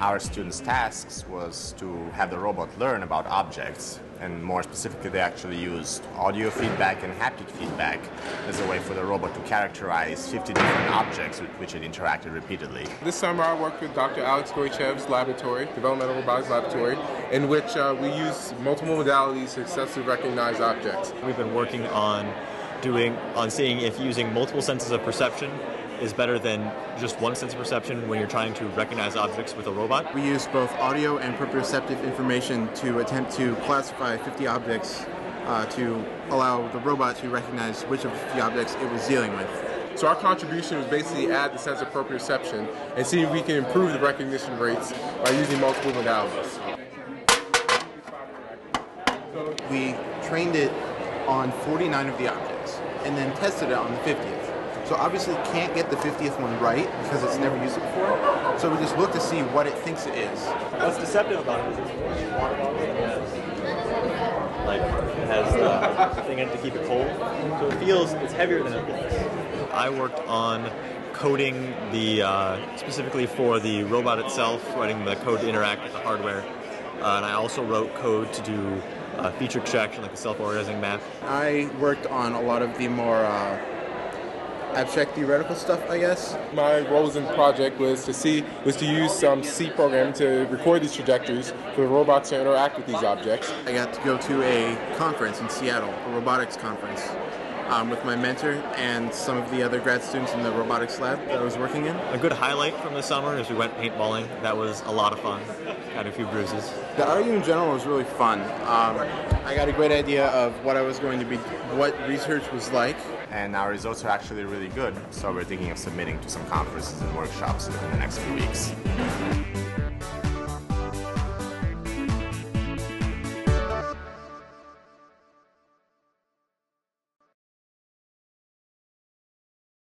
Our students' tasks was to have the robot learn about objects, and more specifically they actually used audio feedback and haptic feedback as a way for the robot to characterize 50 different objects with which it interacted repeatedly. This summer I worked with Dr. Alex Goychev's laboratory, Developmental Robotics Laboratory, in which we use multiple modalities to successfully recognize objects. We've been working on seeing if using multiple senses of perception is better than just one sense of perception when you're trying to recognize objects with a robot. We use both audio and proprioceptive information to attempt to classify 50 objects to allow the robot to recognize which of the 50 objects it was dealing with. So our contribution was basically add the sense of proprioception and see if we can improve the recognition rates by using multiple modalities. We trained it on 49 of the objects and then tested it on the 50th. So obviously can't get the 50th one right because it's never used it before. So we just look to see what it thinks it is. What's deceptive about it? Like, it has the thing to keep it cold. So it feels it's heavier than it looks. I worked on coding the specifically for the robot itself, writing the code to interact with the hardware, and I also wrote code to do feature extraction, like the self-organizing map. I worked on a lot of the more abstract theoretical stuff, I guess. My role in the project was to use some C program to record these trajectories for the robots to interact with these objects. I got to go to a conference in Seattle, a robotics conference, with my mentor and some of the other grad students in the robotics lab that I was working in. A good highlight from the summer is we went paintballing. That was a lot of fun. Got a few bruises. The REU in general was really fun. I got a great idea of what research was like. And our results are actually really good, so we're thinking of submitting to some conferences and workshops in the next few weeks.